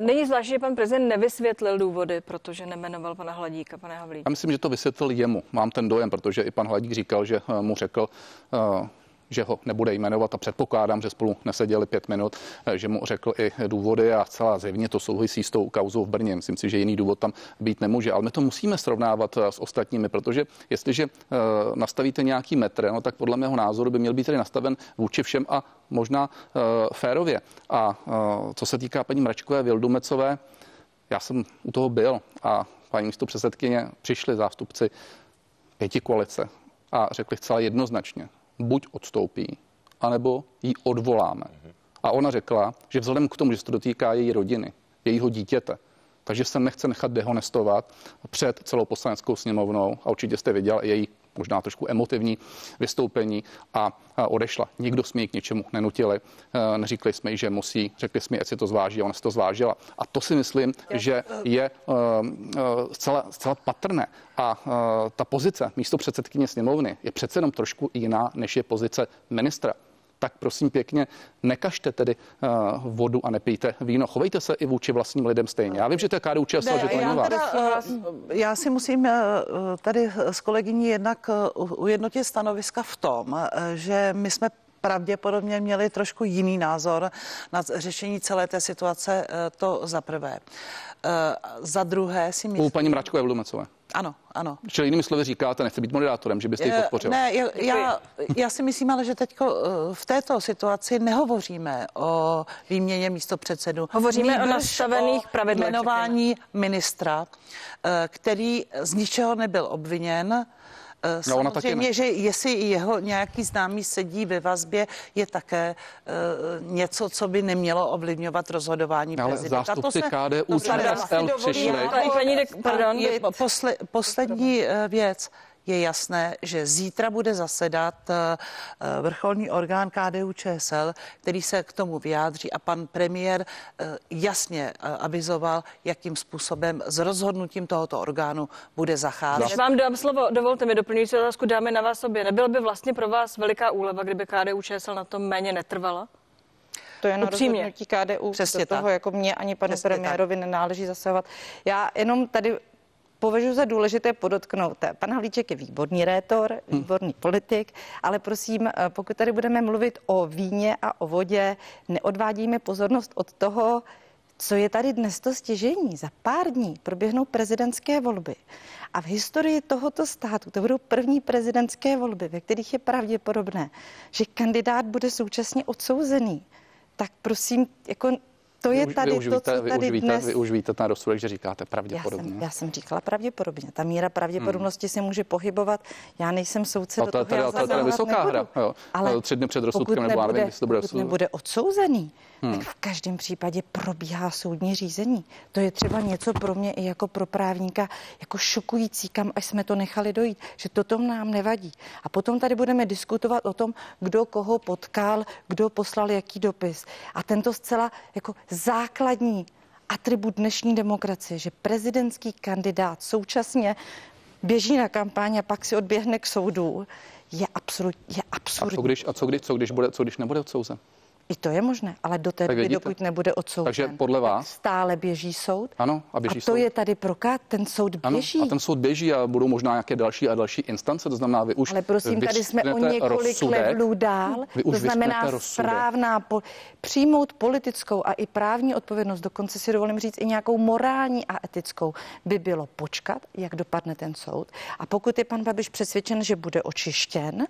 Není zvláštní, že pan prezident nevysvětlil důvody, protože nejmenoval pana Hladíka, pana Havlíka. Já myslím, že to vysvětlil jemu. Mám ten dojem, protože i pan Hladík říkal, že mu řekl, že ho nebude jmenovat a předpokládám, že spolu neseděli 5 minut, že mu řekl i důvody a celá zjevně to souvisí s tou kauzou v Brně. Myslím si, že jiný důvod tam být nemůže, ale my to musíme srovnávat s ostatními, protože jestliže nastavíte nějaký metr, no tak podle mého názoru by měl být tedy nastaven vůči všem a možná férově. A co se týká paní Mračkové Vildumecové, já jsem u toho byl a paní místopředsedkyně, přišli zástupci pětikoalice a řekli zcela jednoznačně, buď odstoupí, anebo ji odvoláme. A ona řekla, že vzhledem k tomu, že se to dotýká její rodiny, jejího dítěte, takže se nechce nechat dehonestovat před celou Poslaneckou sněmovnou a určitě jste viděl její možná trošku emotivní vystoupení a odešla. Nikdo jsme ji k něčemu nenutili, neříkli jsme jí, že musí, řekli jsme jí, jestli to zváží a ona si to zvážila. A to si myslím, že je zcela patrné. A ta pozice místopředsedkyně sněmovny je přece jenom trošku jiná, než je pozice ministra. Tak prosím pěkně, nekažte tedy vodu a nepijte víno. Chovejte se i vůči vlastním lidem stejně. Já vím, že to je KDU-ČSL, že to není vás. Já si musím tady s kolegyní jednak ujednotit stanoviska v tom, že my jsme pravděpodobně měli trošku jiný názor na řešení celé té situace, to za prvé. Za druhé si myslím... U paní Mračkové Vildumecové. Ano, ano. Čili jinými slovy říkáte, nechci být moderátorem, že byste ji podpořila. Ne, já si myslím, ale že teď v této situaci nehovoříme o výměně místopředsedu. Hovoříme o nastavených pravidlech. Jmenování ministra, který z ničeho nebyl obviněn. Samozřejmě, že jestli jeho nějaký známý sedí ve vazbě, je také něco, co by nemělo ovlivňovat rozhodování prezidenta. Zástupci KDU-ČSL přišli. Poslední věc. Je jasné, že zítra bude zasedat vrcholný orgán KDU-ČSL, který se k tomu vyjádří a pan premiér jasně avizoval, jakým způsobem s rozhodnutím tohoto orgánu bude zacházet. Když vám dám slovo, dovolte mi doplňující otázku, dáme na vás obě. Nebyl by vlastně pro vás veliká úleva, kdyby KDU-ČSL na tom méně netrvala? To je na rozhodnutí KDU. Přesně do toho, jako mě ani panu premiérovi nenáleží zasahovat. Já jenom tady... Považuji za důležité podotknout, pan Havlíček je výborný rétor, výborný politik, ale prosím, pokud tady budeme mluvit o víně a o vodě, neodvádíme pozornost od toho, co je tady dnes to stěžení. Za pár dní proběhnou prezidentské volby a v historii tohoto státu to budou první prezidentské volby, ve kterých je pravděpodobné, že kandidát bude současně odsouzený. Tak prosím, jako... To je tady to, co tady dnes... Vy už víte ten rozsudek, že říkáte pravděpodobně. Já jsem říkala pravděpodobně. Ta míra pravděpodobnosti se může pohybovat. Já nejsem soudce do toho, já zadávat vysoká hra. Jo. Ale 3 dny před rozsudkem nebo nevím, jestli to bude rozsudek. Pokud nebude odsouzený, tak v každém případě probíhá soudní řízení. To je třeba něco pro mě i jako pro právníka jako šokující, kam až jsme to nechali dojít, že toto nám nevadí. A potom tady budeme diskutovat o tom, kdo koho potkal, kdo poslal jaký dopis. A tento zcela jako základní atribut dnešní demokracie, že prezidentský kandidát současně běží na kampaň a pak si odběhne k soudu, je absurdní. A co když nebude odsouzen? I to je možné, ale do té doby, dokud nebude odsouzen. Takže podle vás? Stále běží soud. Ano, a běží soud. A to je tady prokát, ten soud běží. Ano, a ten soud běží a budou možná nějaké další a další instance, to znamená vy už. Ale prosím, tady jsme o několik levelů dál. To znamená správná přijmout politickou a i právní odpovědnost, dokonce si dovolím říct i nějakou morální a etickou, by bylo počkat, jak dopadne ten soud. A pokud je pan Babiš přesvědčen, že bude očištěn,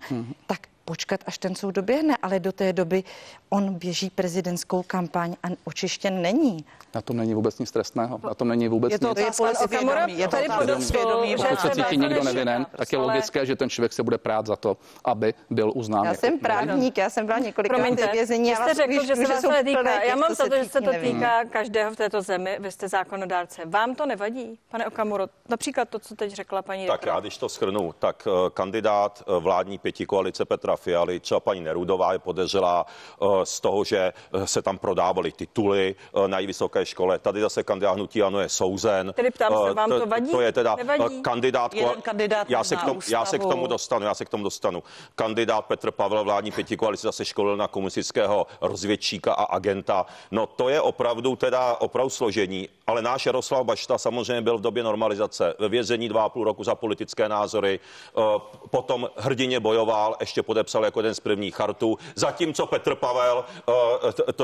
tak počkat, až ten soud doběhne, ale do té doby on běží prezidentskou kampaň a očištěn není. Na tom není vůbec nic trestného. Na tom není vůbec nic. Pokud se cítí nikdo nevinen, tak je logické, že ten člověk se bude prát za to, aby byl uznán. Já jsem právník, já jsem byla několika let ve vězení. Vy jste řekl, že se vás to týká. Já mám za to, že se to týká každého v této zemi. Vy jste zákonodárce. Vám to nevadí, pane Okamuro? Například to, co teď řekla paní. Tak já, když to shrnu, tak kandidát vládní pětikoalice Petra Fialy, třeba paní Nerudová je podezřelá z toho, že se tam prodávaly tituly na její vysoké škole. Tady zase kandidát hnutí ANO je souzen. Tedy ptám se, vám to vadí? To je teda kandidát. Já se k tomu dostanu. Kandidát Petr Pavel, vládní pětikoalice, zase školil na komunistického rozvědčíka a agenta. No to je opravdu složení, ale náš Jaroslav Bašta samozřejmě byl v době normalizace ve vězení 2,5 roku za politické názory, potom hrdině bojoval, ještě podepsal jako jeden z prvních chartu, zatímco Petr Pavel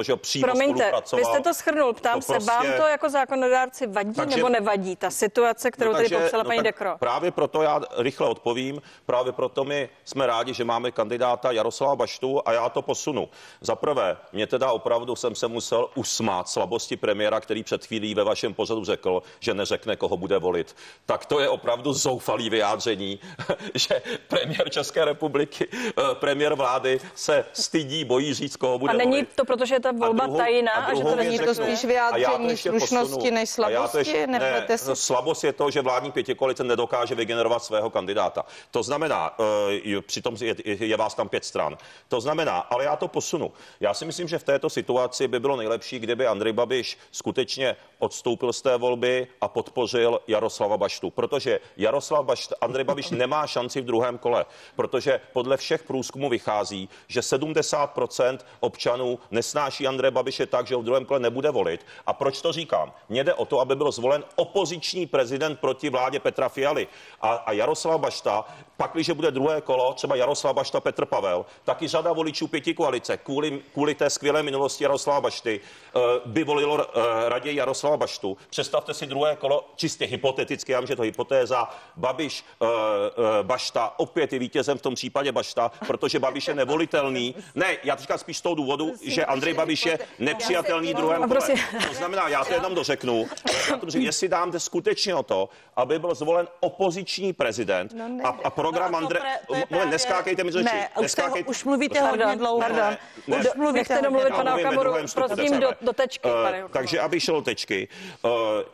že přímo spolupracoval. Vy jste to shrnul, ptám se, vám to jako zákonodárci vadí nebo nevadí ta situace, kterou tady popsala paní Dekro? Právě proto já rychle odpovím, právě proto my jsme rádi, že máme kandidáta Jaroslava Baštu a já to posunu. Za prvé, mě teda opravdu jsem se musel usmát slabosti premiéra, který před chvílí ve vašem pořadu řekl, že neřekne, koho bude volit. Tak to je opravdu zoufalý vyjádření, že premiér České republiky, premiér vlády se stydí, bojí říct, koho bude volit. A není to, protože je ta volba tajná a že to není to spíš vyjádření slušnosti než slabosti? Slabost je to, že vládní pětikoalice nedokáže vygenerovat svého kandidáta. To znamená, přitom je vás tam 5 stran. To znamená, ale já to posunu. Já si myslím, že v této situaci by bylo nejlepší, kdyby Andrej Babiš skutečně odstoupil z té volby a podpořil Jaroslava Baštu, protože Andrej Babiš nemá šanci v druhém kole, protože podle všech průzkumů vychází, že 70% občanů nesnáší Andreje Babiše tak, že ho v druhém kole nebude volit. A proč to říkám? Mně jde o to, aby byl zvolen opoziční prezident proti vládě Petra Fialy a Jaroslav Bašta, pakliže bude druhé kolo, třeba Jaroslav Bašta, Petr Pavel, taky řada voličů pětikoalice kvůli té skvělé minulosti Jaroslava Bašty by volilo raději Jaroslava Baštu. Představte si druhé kolo, čistě hypoteticky, já vím, že to je hypotéza, Babiš, Bašta, opět je vítězem v tom případě Bašta, protože Babiš je nevolitelný. Ne, já říkám spíš z toho důvodu, že Andrej Babiš je nepřijatelný druhém kole. To znamená, já to jenom dořeknu, protože jestli dám skutečně o to, aby byl zvolen opoziční prezident a program Andrej... Neskákejte mi řeči. Už mluvíte hodně dlouho. Nechte domluvit pana Okamuru, prosím, do tečky. Takže aby šel tečky.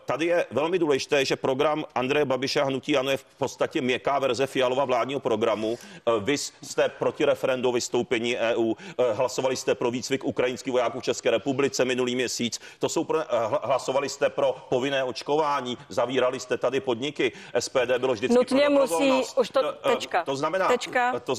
Tady je velmi důležité, že program Andreje Babiše a hnutí ANO je v podstatě měkká verze Fialova vládního programu. Vy jste proti referendu vystoupení EU, hlasovali jste pro výcvik ukrajinských vojáků v České republice minulý měsíc, hlasovali jste pro povinné očkování, zavírali jste tady podniky, SPD bylo vždycky nutně pro dobrovolnost. To znamená,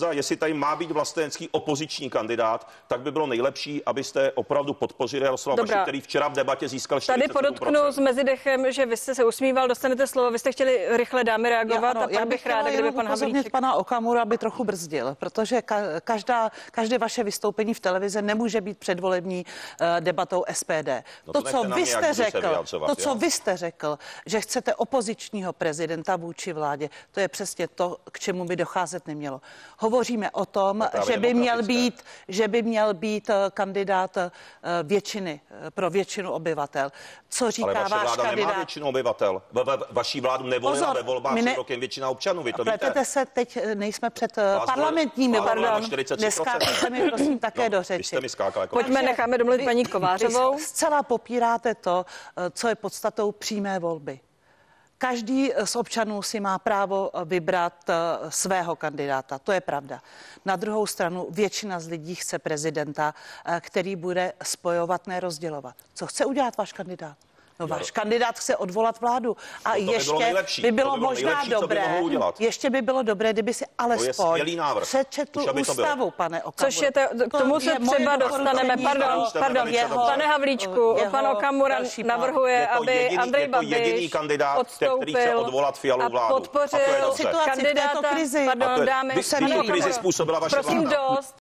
jestli tady má být vlastenecký opoziční kandidát, tak by bylo nejlepší, abyste opravdu podpořili Jaroslava Baštu, který včera v debatě získal 47%. Tady podotknu s mezidechem, že vy jste se usmíval, dostanete slovo, vy jste chtěli rychle dámy reagovat, a pak bych ráda, kdyby pan Havlíček... pana Okamura, aby trochu brzdil, protože každé vaše vystoupení v televizi nemůže být předvolební debatou SPD. No to co vy jste řekl, že chcete opozičního prezidenta vůči vládě, to je přesně to, k čemu by docházet nemělo. Hovoříme o tom, že by měl být kandidát většiny, pro většinu obyvatel. Co říká váš kandidát? Ale vaše vláda nemá většinu obyvatel. Vaší vládu nevolila ve volbách rokem většina občanů, vy to víte. Pletete se, teď nejsme před parlamentními, pardon. Neskákejte mi prosím také do řeči. Pojďme, necháme domluvit paní Kovářovou. Zcela popíráte to, co je podstatou přímé volby. Každý z občanů si má právo vybrat svého kandidáta, to je pravda. Na druhou stranu většina z lidí chce prezidenta, který bude spojovat, ne rozdělovat. Co chce udělat váš kandidát? No, váš kandidát chce odvolat vládu a to ještě by bylo dobré, kdyby si alespoň přečetl ústavu, pane Okamuro. Což je k tomu se třeba dostaneme. Pardon, pane Havlíčku, pan Okamura navrhuje, aby Andrej Babiš odstoupil a podpořil kandidáta. Pardon, dámy, prosím dost,